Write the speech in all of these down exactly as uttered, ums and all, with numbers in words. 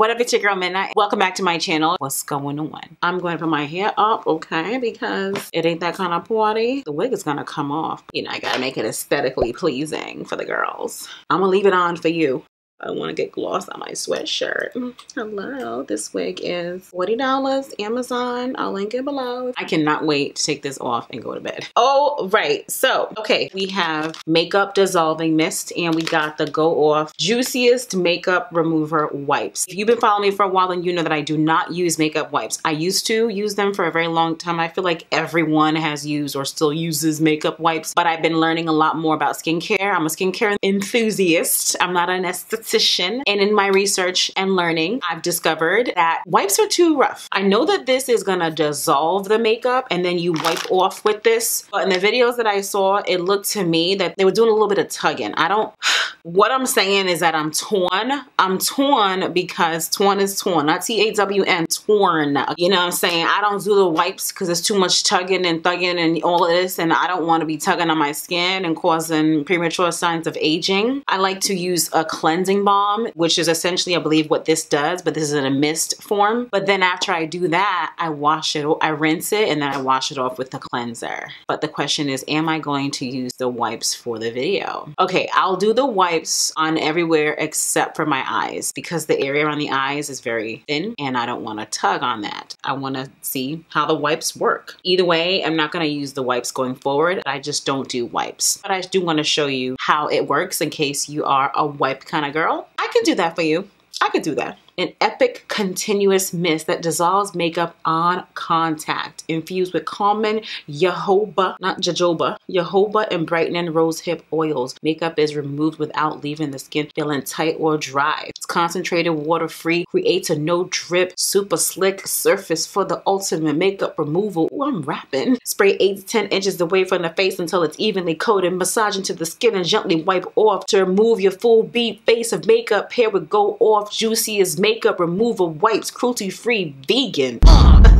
What up, it's your girl Midnight. Welcome back to my channel. What's going on? I'm going to put my hair up, okay, because it ain't that kind of party. The wig is gonna come off. You know, I gotta make it aesthetically pleasing for the girls. I'm gonna leave it on for you. I want to get gloss on my sweatshirt. Hello, this wig is forty dollars, Amazon. I'll link it below. I cannot wait to take this off and go to bed. Oh, right. So, okay, we have Makeup Dissolving Mist and we got the Go Off Juiciest Makeup Remover Wipes. If you've been following me for a while, then you know that I do not use makeup wipes. I used to use them for a very long time. I feel like everyone has used or still uses makeup wipes, but I've been learning a lot more about skincare. I'm a skincare enthusiast. I'm not an esthetician. And in my research and learning, I've discovered that wipes are too rough. I know that this is gonna dissolve the makeup and then you wipe off with this, but in the videos that I saw, it looked to me that they were doing a little bit of tugging. I don't, what I'm saying is that I'm torn. I'm torn because torn is torn, not T A W N, torn. You know what I'm saying? I don't do the wipes because it's too much tugging and thugging and all of this, and I don't wanna be tugging on my skin and causing premature signs of aging. I like to use a cleansing balm, which is essentially I believe what this does, but this is in a mist form. But then after I do that, I wash it, I rinse it, and then I wash it off with the cleanser. But the question is, am I going to use the wipes for the video? Okay, I'll do the wipes on everywhere except for my eyes, because the area around the eyes is very thin and I don't want to tug on that. I want to see how the wipes work. Either way, I'm not going to use the wipes going forward. I just don't do wipes, but I do want to show you how it works in case you are a wipe kind of girl. I can do that for you. I could do that. An epic continuous mist that dissolves makeup on contact, infused with calming jojoba, not jojoba, jojoba and brightening rosehip oils. Makeup is removed without leaving the skin feeling tight or dry. It's concentrated, water-free, creates a no-drip, super slick surface for the ultimate makeup removal. Ooh, I'm rapping. Spray eight to ten inches away from the face until it's evenly coated. Massage into the skin and gently wipe off to remove your full beat face of makeup. Pair with Go Off Juiciest Makeup Remover Wipes, cruelty-free, vegan. That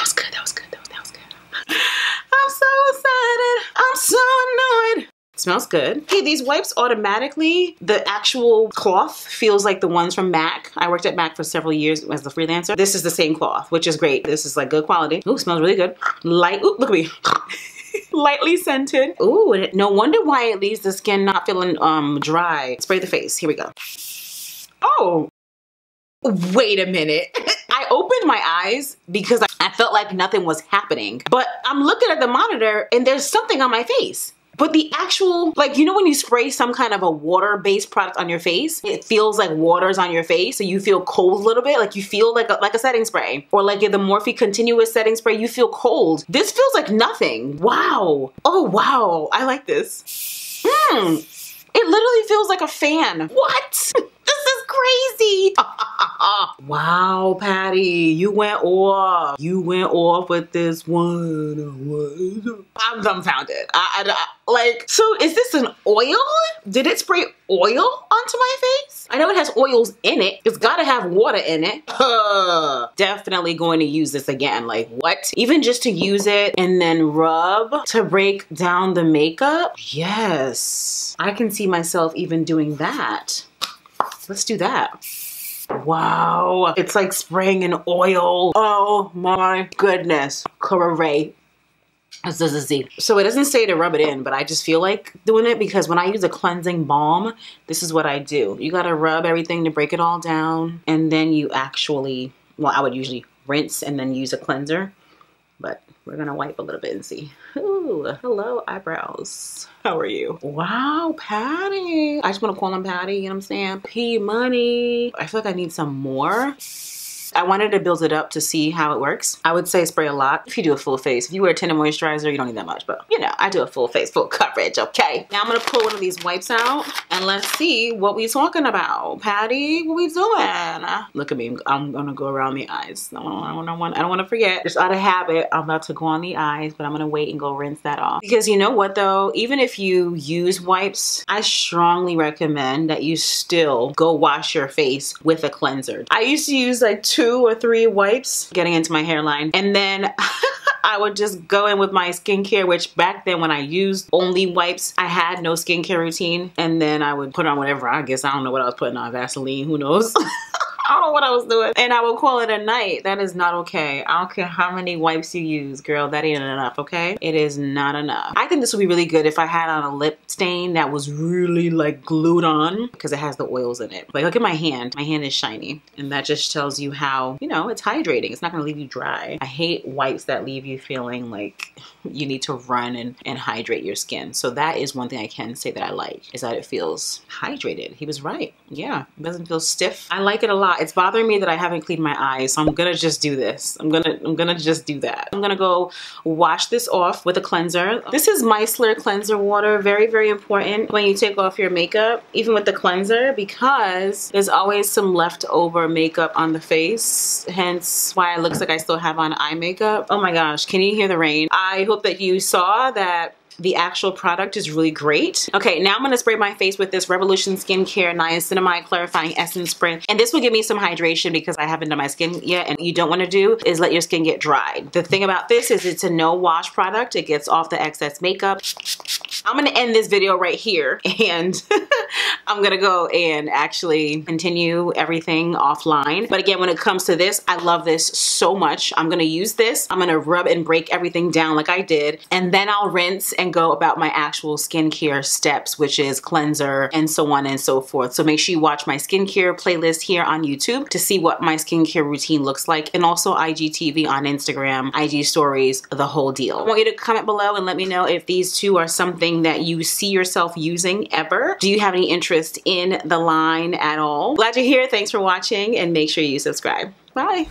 was good, that was good, that was, that was good. I'm so excited, I'm so annoyed. Smells good. Hey, these wipes automatically, the actual cloth feels like the ones from Mac. I worked at Mac for several years as a freelancer. This is the same cloth, which is great. This is like good quality. Ooh, smells really good. Light, ooh, look at me. Lightly scented. Ooh, no wonder why it leaves the skin not feeling um dry. Spray the face, here we go. Oh, wait a minute. I opened my eyes because I felt like nothing was happening, but I'm looking at the monitor and there's something on my face. But the actual, like, you know when you spray some kind of a water-based product on your face, it feels like water's on your face, so you feel cold a little bit, like you feel like a, like a setting spray. Or like the Morphe Continuous Setting Spray, you feel cold. This feels like nothing. Wow. Oh, wow. I like this. Mmm. It literally feels like a fan. What? This is crazy. Wow, Patty, you went off. You went off with this one. I'm dumbfounded. I, I, I, like, so is this an oil? Did it spray oil onto my face? I know it has oils in it. It's gotta have water in it. Uh, definitely going to use this again. Like, what? Even just to use it and then rub to break down the makeup? Yes. I can see myself even doing that. Let's do that. Wow, it's like spraying an oil. Oh my goodness. Correct. This is a Z. So it doesn't say to rub it in, but I just feel like doing it because when I use a cleansing balm, this is what I do. You gotta rub everything to break it all down, and then you actually, well, I would usually rinse and then use a cleanser, but we're gonna wipe a little bit and see. Ooh, hello eyebrows. How are you? Wow, Patty. I just wanna call him Patty, you know what I'm saying? P Money. I feel like I need some more. I wanted to build it up to see how it works. I would say spray a lot if you do a full face. If you wear a tinted moisturizer, you don't need that much, but you know, I do a full face, full coverage, okay? Now I'm gonna pull one of these wipes out and let's see what we talking about. Patty, what we doing? Look at me, I'm gonna go around the eyes. I don't wanna forget. Just out of habit, I'm about to go on the eyes, but I'm gonna wait and go rinse that off. Because you know what though, even if you use wipes, I strongly recommend that you still go wash your face with a cleanser. I used to use like two Two or three wipes getting into my hairline, and then I would just go in with my skincare, which back then when I used only wipes, I had no skincare routine, and then I would put on whatever, I guess, I don't know what I was putting on, Vaseline, who knows. I don't know what I was doing. And I will call it a night. That is not okay. I don't care how many wipes you use, girl. That ain't enough, okay? It is not enough. I think this would be really good if I had on a lip stain that was really like glued on, because it has the oils in it. Like, look at my hand. My hand is shiny. And that just tells you how, you know, it's hydrating. It's not gonna leave you dry. I hate wipes that leave you feeling like you need to run and, and hydrate your skin. So that is one thing I can say that I like, is that it feels hydrated. He was right. Yeah, it doesn't feel stiff. I like it a lot. It's bothering me that I haven't cleaned my eyes, so I'm gonna just do this. I'm gonna I'm gonna just do that. I'm gonna go wash this off with a cleanser. This is micellar cleanser water. Very, very important when you take off your makeup, even with the cleanser, because there's always some leftover makeup on the face, hence why it looks like I still have on eye makeup. Oh my gosh, can you hear the rain? I hope that you saw that the actual product is really great. Okay, now I'm gonna spray my face with this Revolution Skincare Niacinamide Clarifying Essence Spray. And this will give me some hydration because I haven't done my skin yet, and what you don't wanna do is let your skin get dry. The thing about this is it's a no wash product. It gets off the excess makeup. I'm gonna end this video right here, and I'm gonna go and actually continue everything offline. But again, when it comes to this, I love this so much. I'm gonna use this. I'm gonna rub and break everything down like I did, and then I'll rinse and go about my actual skincare steps, which is cleanser and so on and so forth. So make sure you watch my skincare playlist here on YouTube to see what my skincare routine looks like, and also I G T V on Instagram, I G stories, the whole deal. I want you to comment below and let me know if these two are something that you see yourself using ever. Do you have any interest in the line at all? Glad you're here. Thanks for watching, and make sure you subscribe. Bye.